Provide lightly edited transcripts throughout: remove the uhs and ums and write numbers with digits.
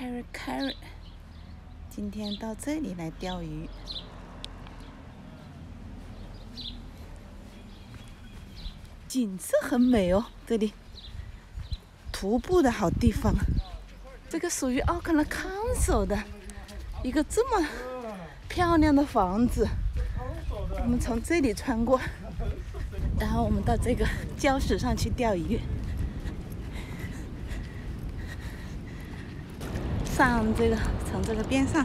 carrot carrot。今天到这里来钓鱼。景色很美哦，这里徒步的好地方。这个属于奥克兰 Council 的一个这么漂亮的房子，我们从这里穿过，然后我们到这个礁石上去钓鱼。上这个，从这个边上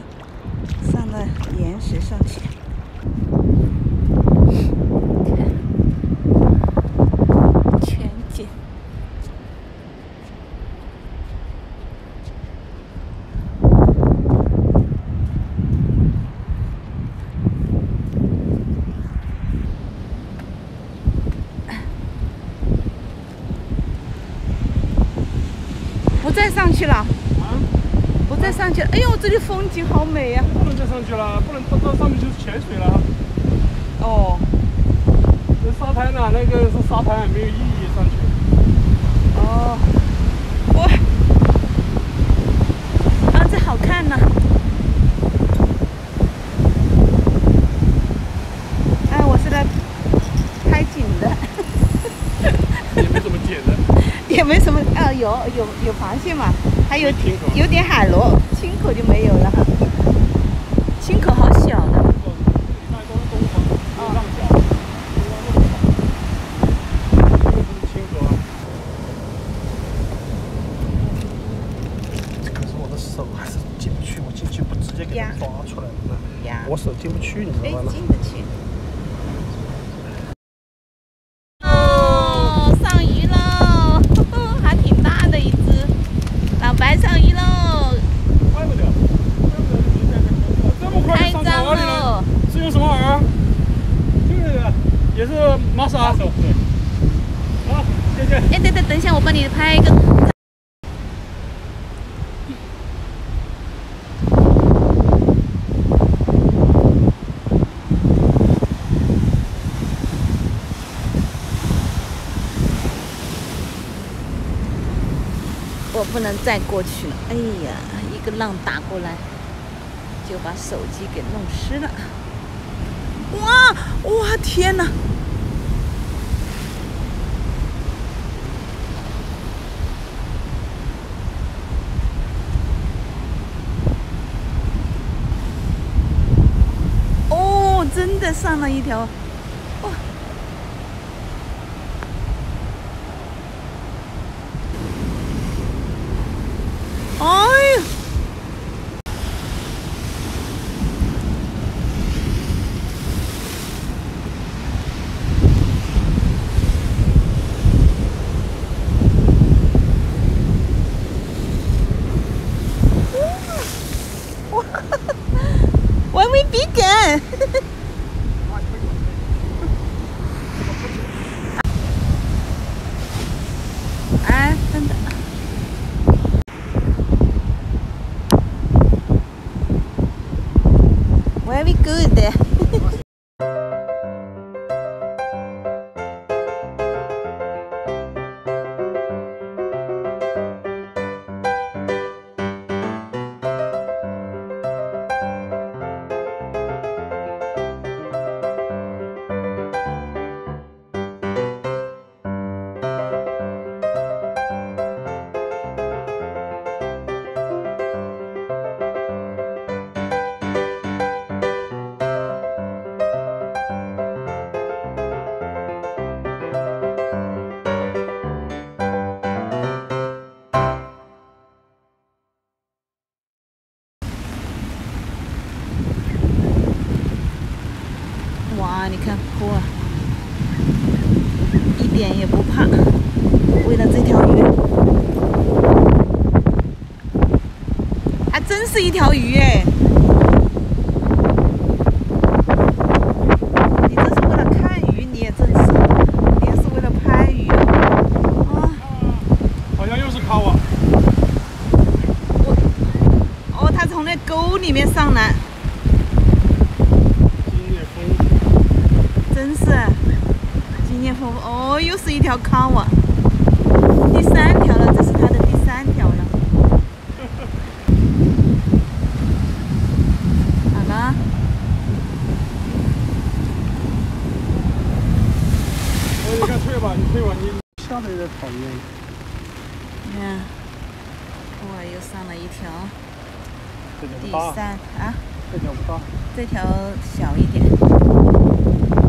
上到岩石上去。 不再上去了，哎呦，这里风景好美呀！不能再上去了，不能到上面就是潜水了。哦，这沙滩呢，那个是沙滩，没有意义上去。哦，哇，啊，这好看呢。哎，我是来拍景的。也没怎么解的。 也没什么啊，有螃蟹嘛，还有点海螺，青口就没有了。青口好小的。可是我的手还是进不去，我进去不直接给它抓出来了，我手进不去，你知道吗？进得去。 不能再过去了，哎呀，一个浪打过来，就把手机给弄湿了。哇哇，天哪！哦，真的上了一条。 是一条鱼哎！你这是为了看鱼，你也真是，你也是为了拍鱼啊！好像又是卡网。哦，它从那沟里面上来。经验丰富。真是，经验丰富。哦，又是一条卡网，第3条了，这是它的第3条了。下来的讨厌。你看，我又上了一条。这条不大。第三啊。这条不大。这条小一点。